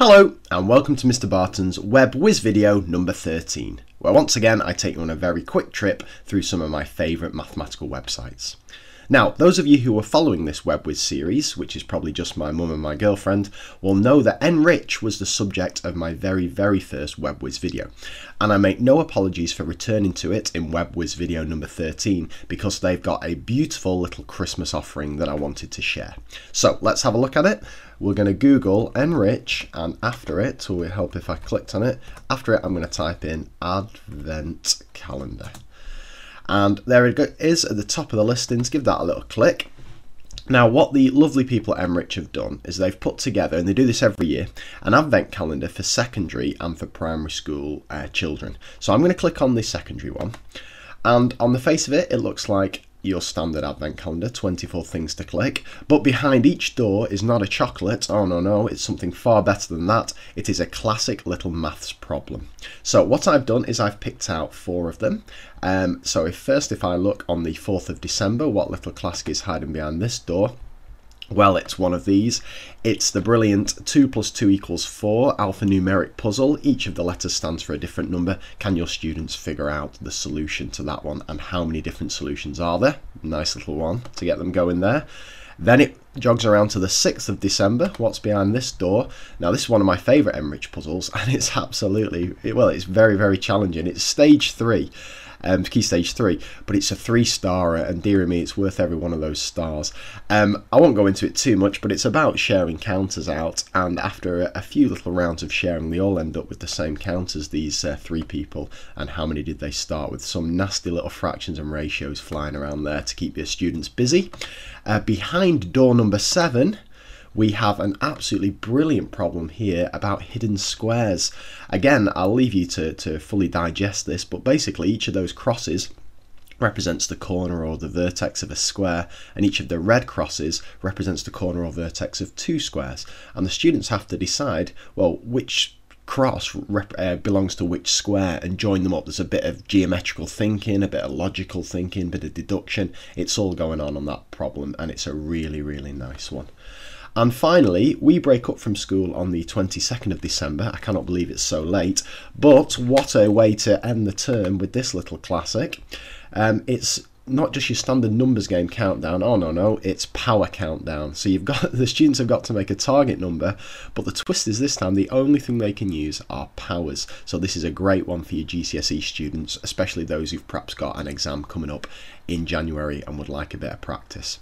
Hello and welcome to Mr Barton's Web Whizz video number 13, where once again I take you on a very quick trip through some of my favourite mathematical websites. Now, those of you who are following this Web Whizz series, which is probably just my mum and my girlfriend, will know that NRICH was the subject of my very first Web Whizz video, and I make no apologies for returning to it in Web Whizz video number 13 because they've got a beautiful little Christmas offering that I wanted to share. So let's have a look at it. We're going to Google NRICH, and after it, or it would help if I clicked on it, after it I'm going to type in Advent Calendar. And there it is at the top of the listings. Give that a little click. Now, what the lovely people at NRICH have done is they've put together, and they do this every year, an advent calendar for secondary and for primary school children. So I'm going to click on the secondary one. And on the face of it, it looks like your standard advent calendar, 24 things to click, but behind each door is not a chocolate, oh no no, it's something far better than that. It is a classic little maths problem. So what I've done is I've picked out four of them. So if I look on the 4th of December, what little classic is hiding behind this door? Well, it's one of these. It's the brilliant 2 + 2 = 4 alphanumeric puzzle. Each of the letters stands for a different number. Can your students figure out the solution to that one, and how many different solutions are there? Nice little one to get them going there. Then it jogs around to the 6th of December. What's behind this door? Now, this is one of my favourite NRICH puzzles, and it's absolutely, well, it's very challenging. It's stage 3. Key stage 3, but it's a 3-star, and dear me, it's worth every one of those stars. I won't go into it too much, but it's about sharing counters out, and after a few little rounds of sharing, they all end up with the same counters, these three people, and how many did they start with? Some nasty little fractions and ratios flying around there to keep your students busy. Behind door number 7, we have an absolutely brilliant problem here about hidden squares. Again, I'll leave you to fully digest this, but basically each of those crosses represents the corner or the vertex of a square, and each of the red crosses represents the corner or vertex of 2 squares. And the students have to decide, well, which cross belongs to which square, and join them up. There's a bit of geometrical thinking, a bit of logical thinking, a bit of deduction. It's all going on that problem, and it's a really nice one. And finally, we break up from school on the 22nd of December. I cannot believe it's so late, but what a way to end the term with this little classic. It's not just your standard numbers game countdown, oh no no, it's power countdown. So you've got, the students have got to make a target number, but the twist is this time the only thing they can use are powers. So this is a great one for your GCSE students, especially those who've perhaps got an exam coming up in January and would like a bit of practice.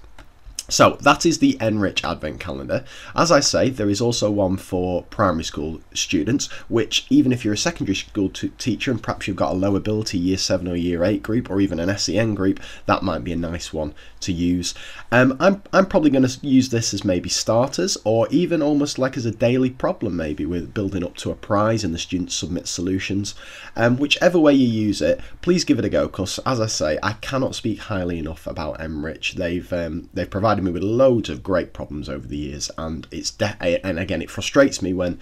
So that is the NRICH Advent Calendar. As I say, there is also one for primary school students, which, even if you're a secondary school teacher and perhaps you've got a low ability year 7 or year 8 group, or even an SEN group, that might be a nice one to use. I'm probably going to use this as maybe starters, or even almost like as a daily problem, maybe with building up to a prize and the students submit solutions. Whichever way you use it, please give it a go, because as I say, I cannot speak highly enough about NRICH. They've provided me with loads of great problems over the years, and again it frustrates me when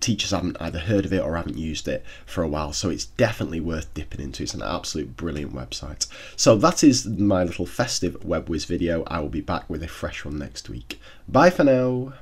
teachers haven't either heard of it or haven't used it for a while, so it's definitely worth dipping into. It's an absolute brilliant website. So that is my little festive Web Whizz video. I will be back with a fresh one next week. Bye for now.